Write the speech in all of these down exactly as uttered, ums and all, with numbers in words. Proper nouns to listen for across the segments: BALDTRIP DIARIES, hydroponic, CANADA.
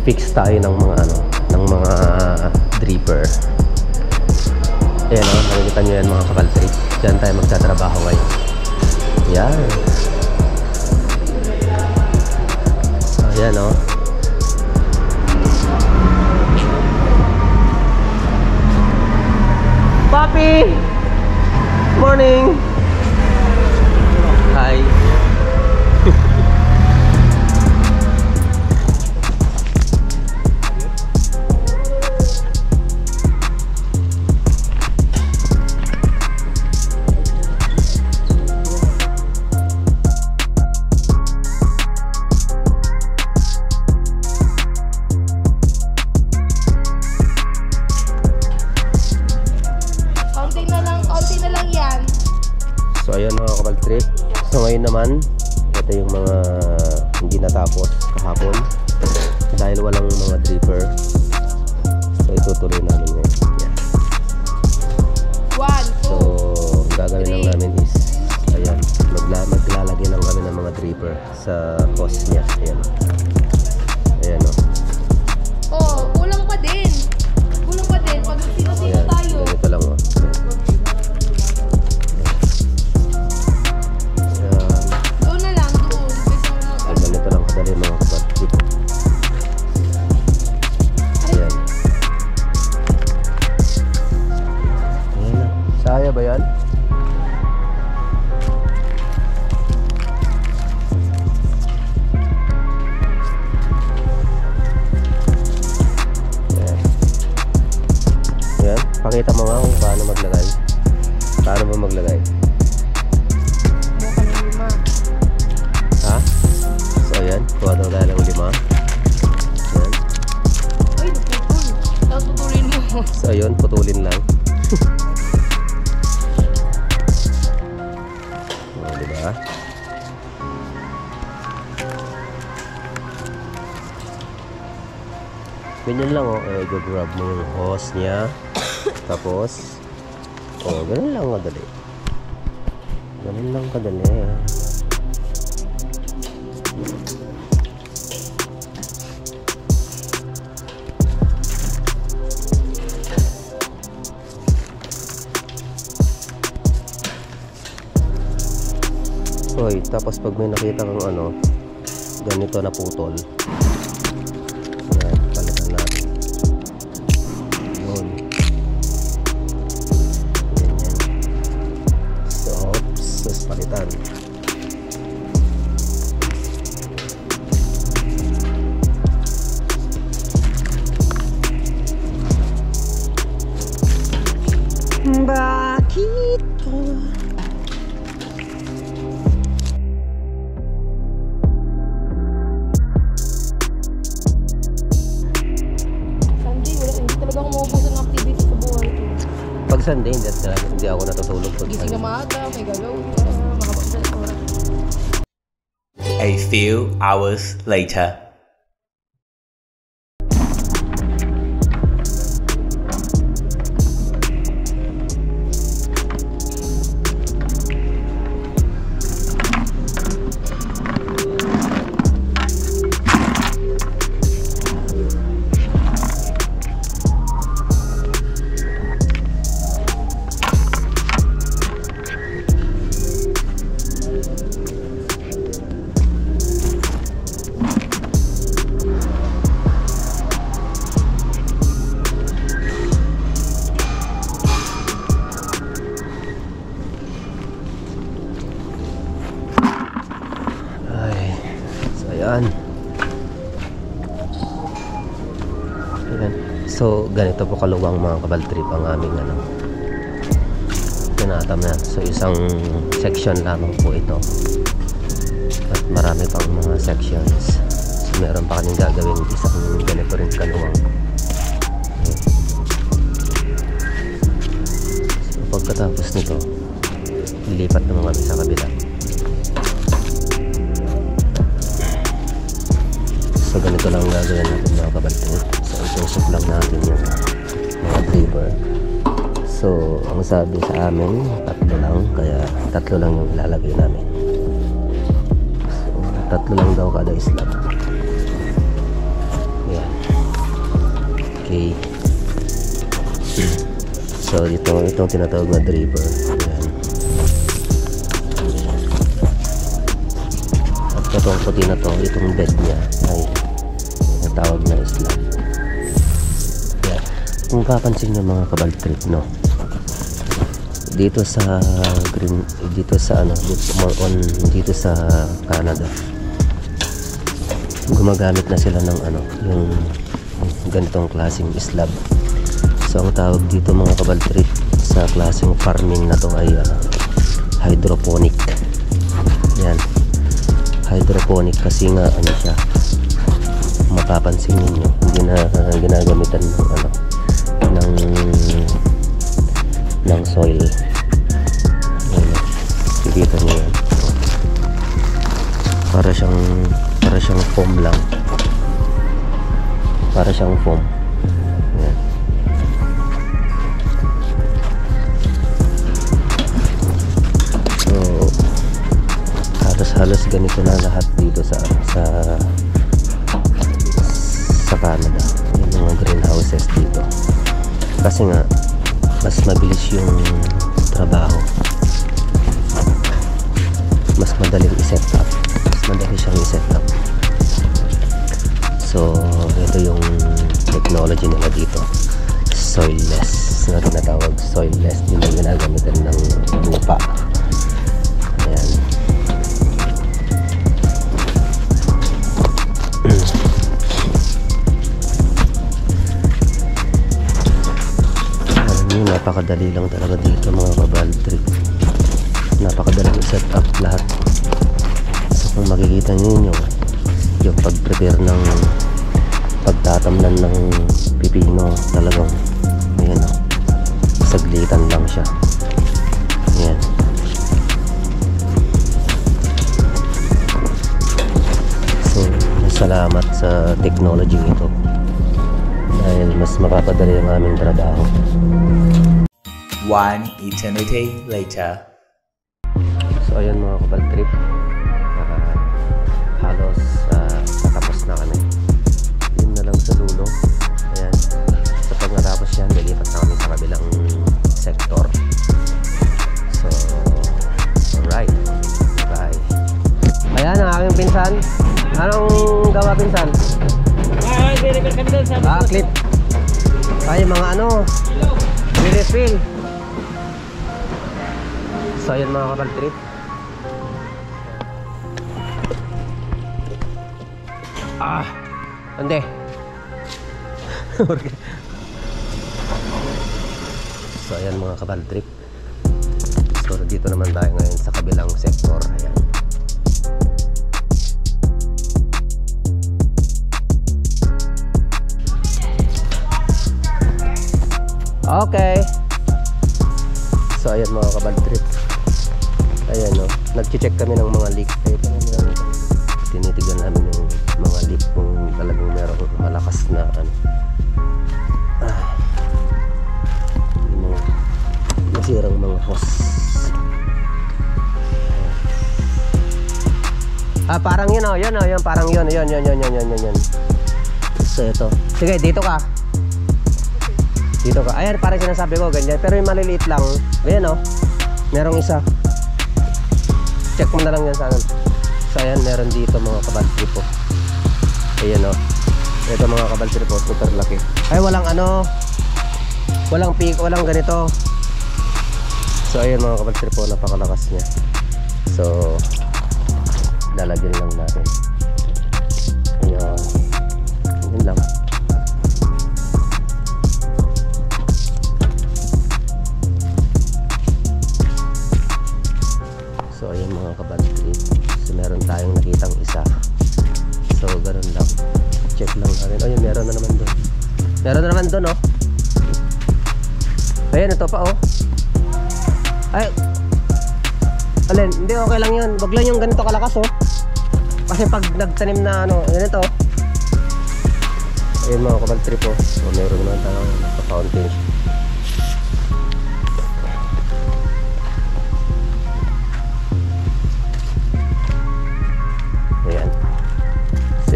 fix tayo ng mga ano, ng mga dripper. Ayan o, nakikita nyo yan mga kabaltrip. Diyan tayo magtatrabaho ngayon. Ayan. Ayan o. Papi! Morning! Hi! So ayan mga kabaltrip. So ngayon naman, ito yung mga hindi natapos kahapon dahil walang mga dripper. So itutuloy namin ngayon. Yeah. One, two, so ang gagawin lang namin is ayan, magla maglalagay lang kami ng mga dripper sa post niya. Ayan. Ayan o. Oh, kulang pa din. Kulang pa din. Pag sino-sino tayo. Ito lang o. Saya ba yan? Ayan. Ayan. Pakita mo nga kung paano maglagay. Paano mo maglagay? Mukha ng lima. Ha? So ayan, kuha daw tayo ng lima. Ayan. Ay, putol. Tapos putulin mo. So ayan, putulin lang. Diba? Ganyan lang o, oh. Eh, grab mo yung hose niya. Tapos oh, ganun lang kadali. Ganun lang kadali Oy, tapos pag may nakita kang ano ganito na putol, ayan, palitan natin yun. Ganyan. So, oops, palitan. Bakit ko Sunday, hindi, hindi ako natutulog. Gising na maaga, may galaw, makapagdala sa oras. A few hours later. So ganito po kaluwang mga kabaltrip ang aming ano, tinatam na. So isang section lamang po ito at marami pang mga sections. So meron pa kaming gagawin isang ganito rin kaluwang. Okay. So pagkatapos nito lilipat naman kami sa kabila. So ganito lang gagawin natin mga kabaltrip. Itusok lang natin yung mga dripper. So ang sabi sa amin tatlo lang, kaya tatlo lang yung ilalagay namin. So tatlo lang daw kada slot. Ayan. okay. So ito, itong tinatawag na driver. Ayan. At itong puti na to, itong bed niya ay tinatawag na slab. Ayan. Kung papansin nyo mga kabaldtrip, no, dito sa green, dito sa ano, more on dito sa Canada, gumagamit na sila ng ano, yung ganitong klaseng slab. So ang tawag dito mga kabaldtrip sa klaseng farming na to ay uh, hydroponic. Yan, hydroponic kasi nga ano siya, mapapansin niyo hindi na uh, ginagamitan ng ano, ng ng soil. Dito niyo yan, para siyang para siyang foam lang, para siyang foam. Ayan. So halos halos ganito na lahat dito sa sa sa Canada, yung mga greenhouses dito, kasi nga mas mabilis yung trabaho, mas madaling i-set up, mas madali siyang i-set up. So ito yung technology nila dito, soilless na tinatawag. Soilless, hindi na ginagamitan ng lupa. Ayan. Alam nyo, napakadali lang talaga dito mga kabaldtrip, napakadaling set up lahat. So kung makikita ninyo yung pag-prepare ng pagtatamnan ng pipino, talagang ayan o, saglitan lang siya. Ayan, so salamat sa technology nito dahil mas mapapadali ang aming trabaho. One eternity later. So ayan mga kabaldtrip, uh, halos uh, natapos na kami. Yun na lang sa dulo. Ayan, so pag natapos yan, nilipat na kami sa kabilang sector. So alright, bye. Ayan ang aking pinsan. Anong gawa pinsan? Ay, binibil kami doon sa clip. Ay, mga ano, binibil. So ayan mga kabaldtrip, ah, ande. So ayan mga kabaldtrip, so dito naman tayo ngayon sa kabilang sektor. Ayan. Okay. So ayan mga kabaldtrip, ayan o, nag-check kami ng mga leak tape. Tinitigan namin yung mga leak kung talagang merong malakas na ano. Ah, yung mga nasirang mga hose. Ah, parang yun o, yun o, yun, parang yun, yun, yun, yun, yun, yun, yun, yun. So ito, sige, dito ka, dito ka, ayan, parang sinasabi ko, ganyan, pero yung maliliit lang, ayan o, merong isa, check mo na lang yan sa akin. So ayan, meron dito mga kabaldtrip po. Ayan o, ito mga kabaldtrip po, super laki. Ay, walang ano, walang peak, walang ganito. So ayan mga kabaldtrip po, napakalakas niya. So lalagyan lang natin. Ayan, ayan lang. So ayan mga kabaldtrip, so meron tayong nakitang isa. So ganoon lang, check lang natin. O yun, meron na naman doon, meron na naman doon o, oh. Ayan, ito pa o, oh. Ay, alin, hindi, okay lang yun. Wag lang yung ganito kalakas o, oh. Kasi pag nagtanim na ano, ganito. Ayan mga kabaldtrip o, oh. So meron naman tayong nakapounting.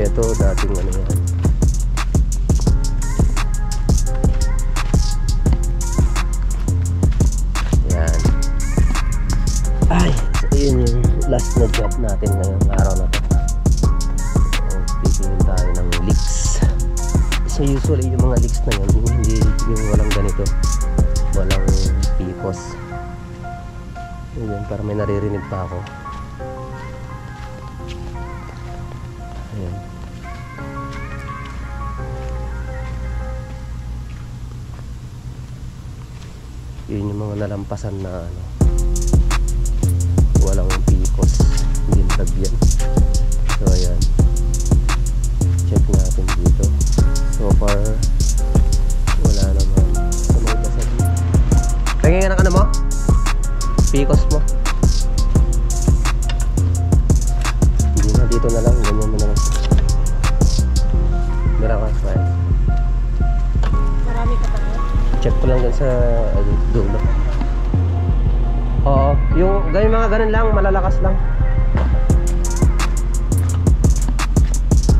Ito dating ano yan, natin ngayong araw na ito. Pipingin tayo ng leaks. So usually yung mga leaks na yun, hindi yung walang ganito, walang pipos. Ayan, para may naririnig pa ako. Ayan. Yun yung mga nalampasan na ano, walang pipos, bintab yan. So ayan, check natin dito. So far wala naman. So may pasal tingin na ka na mo? Picos mo. Hindi na, dito na lang. Ganyan mo na lang. Marakas pa yan. Marami ka tayo? Check ko lang dun sa uh, dulo. Oo, yung ganyan mga ganun lang, malalakas lang.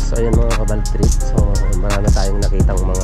So ayan mga kabal trip. So marami tayong nakitang mga